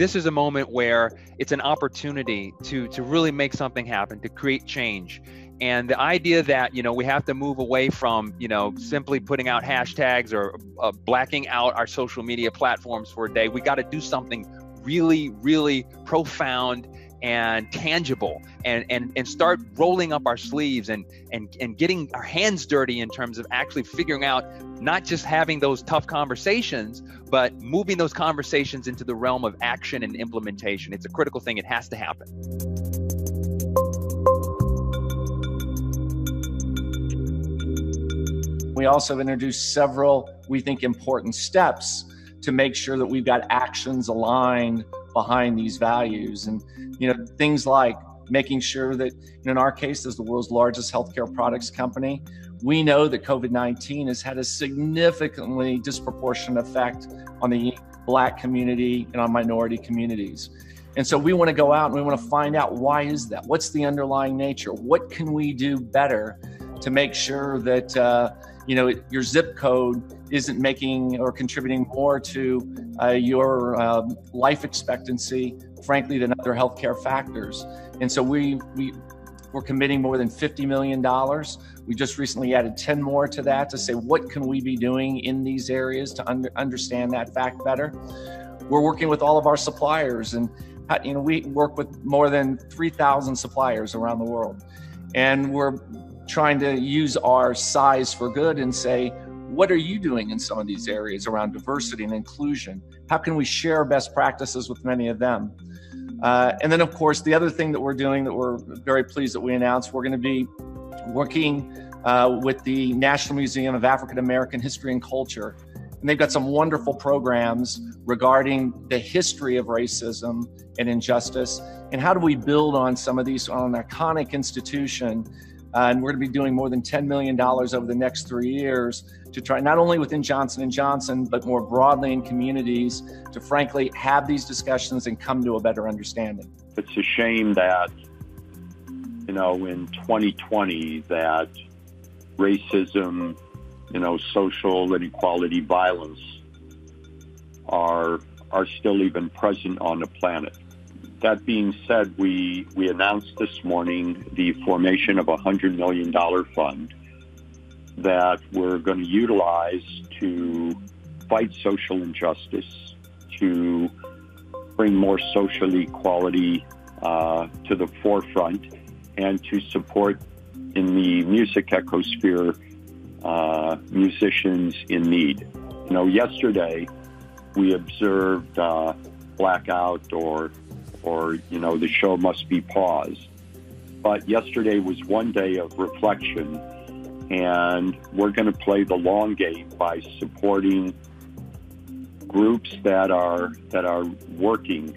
This is a moment where it's an opportunity to really make something happen, to create change. And the idea that, you know, we have to move away from, you know, simply putting out hashtags or blacking out our social media platforms for a day. We got to do something really, really profound and tangible, and start rolling up our sleeves and getting our hands dirty in terms of actually figuring out, not just having those tough conversations, but moving those conversations into the realm of action and implementation. It's a critical thing. It has to happen. We also have introduced several, we think, important steps to make sure that we've got actions aligned behind these values. And, you know, things like making sure that, in our case, as the world's largest healthcare products company, we know that COVID-19 has had a significantly disproportionate effect on the Black community and on minority communities. And so we want to go out and we want to find out, why is that? What's the underlying nature? What can we do better to make sure that your zip code isn't making or contributing more to your life expectancy, frankly, than other healthcare factors. And so we're committing more than $50 million. We just recently added 10 more to that to say, what can we be doing in these areas to understand that fact better? We're working with all of our suppliers, and we work with more than 3,000 suppliers around the world. And we're trying to use our size for good and say, what are you doing in some of these areas around diversity and inclusion? How can we share best practices with many of them? And then, of course, the other thing that we're doing that we're very pleased that we announced, we're going to be working with the National Museum of African American History and Culture. And they've got some wonderful programs regarding the history of racism and injustice, and how do we build on some of these on an iconic institution. And we're going to be doing more than $10 million over the next 3 years to try, not only within Johnson & Johnson, but more broadly in communities, to frankly have these discussions and come to a better understanding. It's a shame that, in 2020, that racism, social inequality, violence are still even present on the planet. That being said, we announced this morning the formation of a $100 million fund that we're going to utilize to fight social injustice, to bring more social equality to the forefront, and to support in the music ecosphere musicians in need. Yesterday we observed Blackout or the show must be paused. But yesterday was one day of reflection, and we're going to play the long game by supporting groups that are working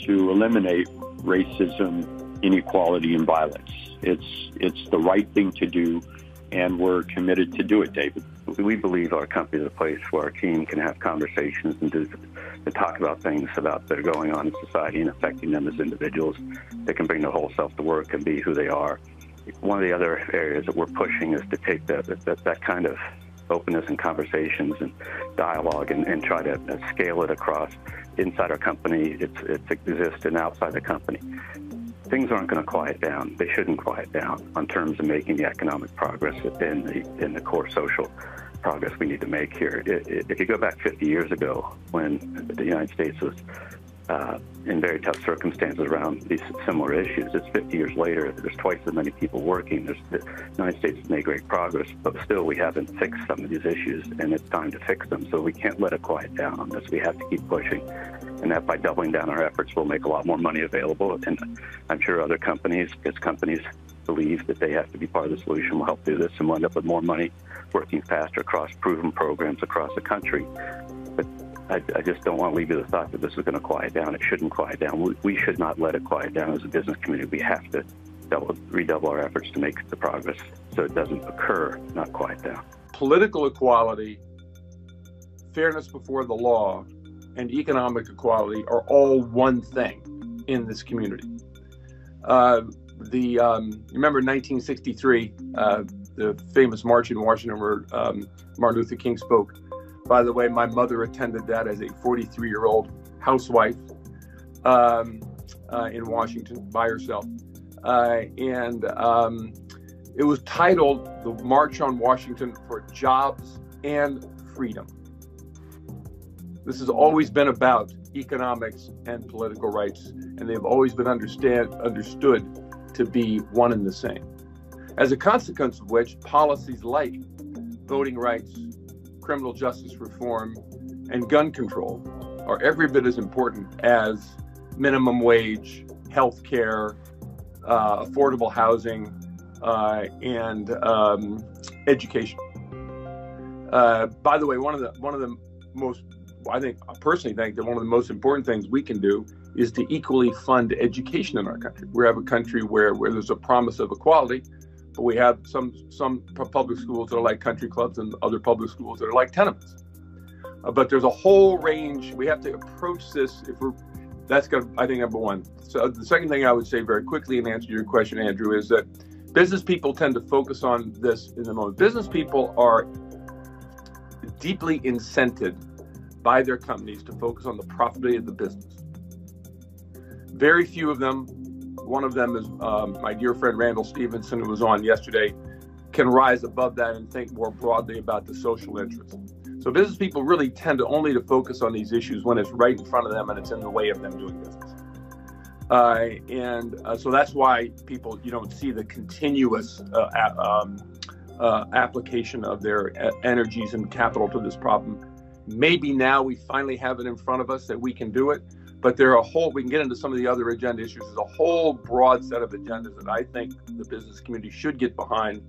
to eliminate racism, inequality, and violence. It's the right thing to do, and we're committed to do it, David. We believe our company is a place where our team can have conversations and talk about things that are going on in society and affecting them as individuals. They can bring their whole self to work and be who they are. One of the other areas that we're pushing is to take that kind of openness and conversations and dialogue and try to scale it across inside our company. It exists, and outside the company. Things aren't going to quiet down. They shouldn't quiet down on terms of making the economic progress and the core social progress we need to make here. If you go back 50 years ago, when the United States was in very tough circumstances around these similar issues, it's 50 years later, there's twice as many people working. The United States has made great progress, but still we haven't fixed some of these issues, and it's time to fix them. So we can't let it quiet down on this. We have to keep pushing, and that by doubling down our efforts, we'll make a lot more money available. And I'm sure other companies, because companies believe that they have to be part of the solution, will help do this, and we'll end up with more money working faster across proven programs across the country. But I just don't want to leave you the thought that this is going to quiet down. It shouldn't quiet down. We should not let it quiet down as a business community. We have to redouble our efforts to make the progress so it doesn't occur, not quiet down. Political equality, fairness before the law, and economic equality are all one thing in this community. Remember 1963, the famous march in Washington where Martin Luther King spoke. By the way, my mother attended that as a 43-year-old housewife. in Washington by herself. And it was titled The March on Washington for Jobs and Freedom. This has always been about economics and political rights, and they've always been understood to be one and the same. As a consequence of which, policies like voting rights, criminal justice reform, and gun control are every bit as important as minimum wage, health care, affordable housing, and education. By the way, one of the most important things we can do is to equally fund education in our country. We have a country where there's a promise of equality, but we have some public schools that are like country clubs and other public schools that are like tenements. But there's a whole range. We have to approach this. Number one. So the second thing I would say very quickly in answer to your question, Andrew, is that business people tend to focus on this in the moment. Business people are deeply incented by their companies to focus on the profitability of the business. Very few of them, one of them is my dear friend Randall Stevenson, who was on yesterday, can rise above that and think more broadly about the social interest. So business people really tend to focus on these issues when it's right in front of them and it's in the way of them doing business. So that's why people, you don't see the continuous application of their energies and capital to this problem. Maybe now we finally have it in front of us that we can do it, but we can get into some of the other agenda issues. There's a whole broad set of agendas that I think the business community should get behind,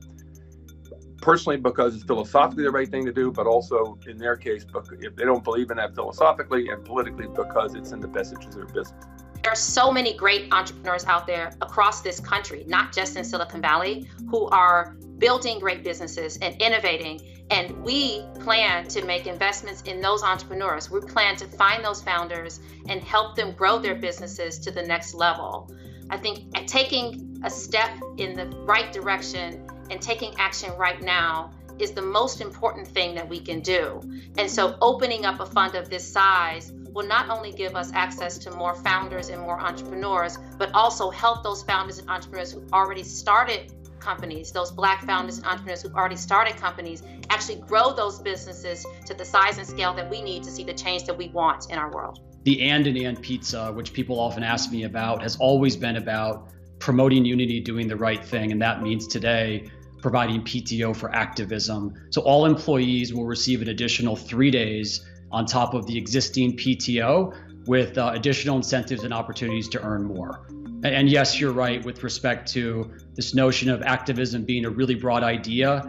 personally because it's philosophically the right thing to do, but also in their case, if they don't believe in that philosophically, and politically because it's in the best interest of their business. There are so many great entrepreneurs out there across this country, not just in Silicon Valley, who are building great businesses and innovating. And we plan to make investments in those entrepreneurs. We plan to find those founders and help them grow their businesses to the next level. I think taking a step in the right direction and taking action right now is the most important thing that we can do. And so opening up a fund of this size will not only give us access to more founders and more entrepreneurs, but also help those founders and entrepreneurs who already started companies, those Black founders and entrepreneurs who've already started companies, actually grow those businesses to the size and scale that we need to see the change that we want in our world. The and pizza, which people often ask me about, has always been about promoting unity, doing the right thing. And that means today, providing PTO for activism. So all employees will receive an additional 3 days on top of the existing PTO with additional incentives and opportunities to earn more. And yes, you're right with respect to this notion of activism being a really broad idea,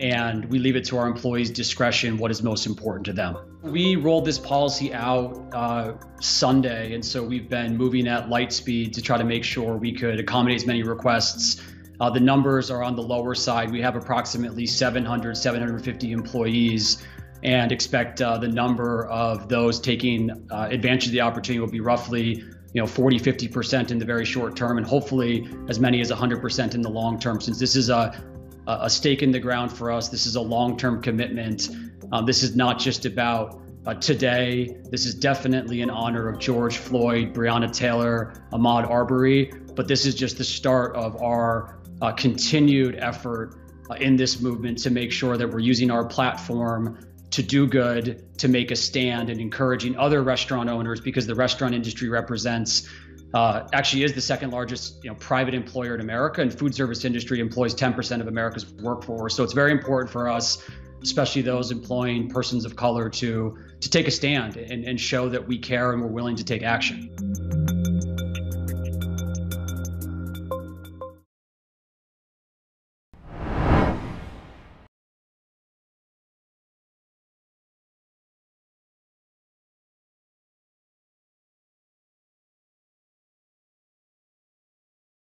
and we leave it to our employees' discretion what is most important to them. We rolled this policy out Sunday, and so we've been moving at light speed to try to make sure we could accommodate as many requests. The numbers are on the lower side. We have approximately 700, 750 employees, and expect the number of those taking advantage of the opportunity will be roughly 40, 50% in the very short term, and hopefully as many as 100% in the long term, since this is a stake in the ground for us. This is a long-term commitment. This is not just about today. This is definitely in honor of George Floyd, Breonna Taylor, Ahmaud Arbery, but this is just the start of our continued effort in this movement to make sure that we're using our platform to do good, to make a stand, and encouraging other restaurant owners, because the restaurant industry represents, actually is the second largest private employer in America, and food service industry employs 10% of America's workforce. So it's very important for us, especially those employing persons of color, to take a stand and show that we care and we're willing to take action.